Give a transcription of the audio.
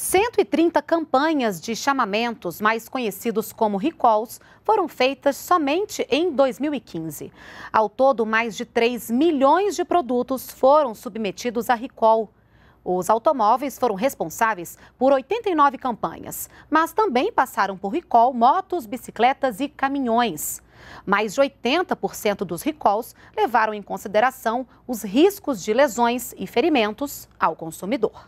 130 campanhas de chamamentos, mais conhecidos como recalls, foram feitas somente em 2015. Ao todo, mais de 3 milhões de produtos foram submetidos a recall. Os automóveis foram responsáveis por 89 campanhas, mas também passaram por recall motos, bicicletas e caminhões. Mais de 80% dos recalls levaram em consideração os riscos de lesões e ferimentos ao consumidor.